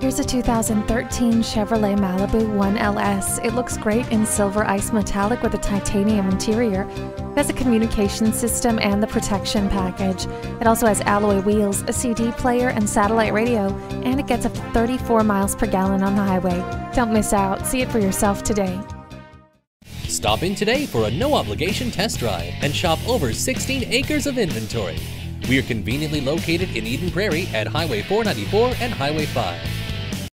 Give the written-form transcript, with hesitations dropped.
Here's a 2013 Chevrolet Malibu 1LS. It looks great in silver ice metallic with a titanium interior. It has a communication system and the protection package. It also has alloy wheels, a CD player, and satellite radio, and it gets up to 34 miles per gallon on the highway. Don't miss out. See it for yourself today. Stop in today for a no-obligation test drive and shop over 16 acres of inventory. We are conveniently located in Eden Prairie at Highway 494 and Highway 5.